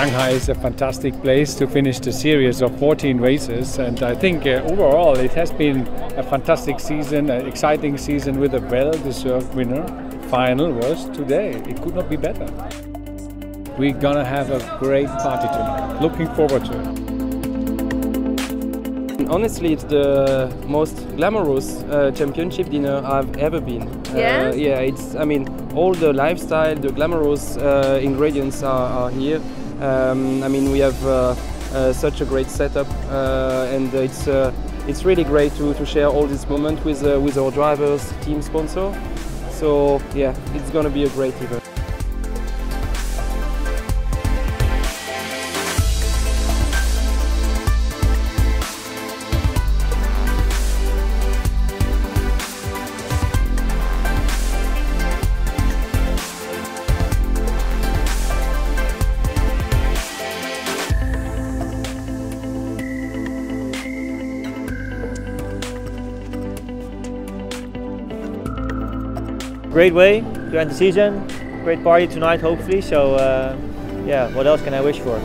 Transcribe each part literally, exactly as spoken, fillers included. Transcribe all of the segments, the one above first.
Shanghai is a fantastic place to finish the series of fourteen races, and I think uh, overall it has been a fantastic season, an exciting season with a well-deserved winner. Final was today. It could not be better. We're gonna have a great party tonight. Looking forward to it. Honestly, it's the most glamorous uh, championship dinner I've ever been. Yeah. Uh, yeah. It's. I mean, all the lifestyle, the glamorous uh, ingredients are, are here. Um, I mean, we have uh, uh, such a great setup, uh, and it's uh, it's really great to to share all this moment with uh, with our drivers, team sponsor. So yeah, it's gonna be a great event. Great way to end the season, great party tonight hopefully, so uh, yeah, what else can I wish for?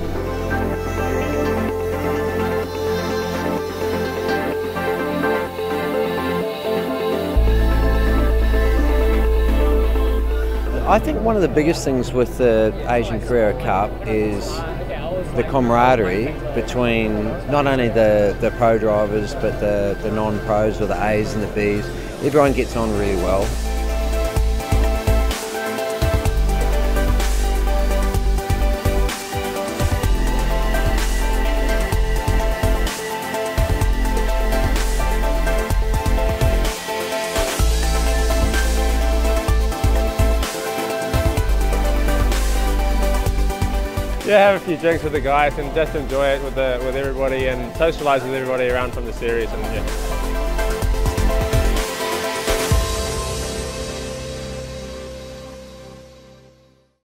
I think one of the biggest things with the Asian Carrera Cup is the camaraderie between not only the, the pro drivers but the, the non-pros, or the A's and the B's. Everyone gets on really well. Yeah, have a few drinks with the guys and just enjoy it with the, with everybody and socialise with everybody around from the series, and yeah.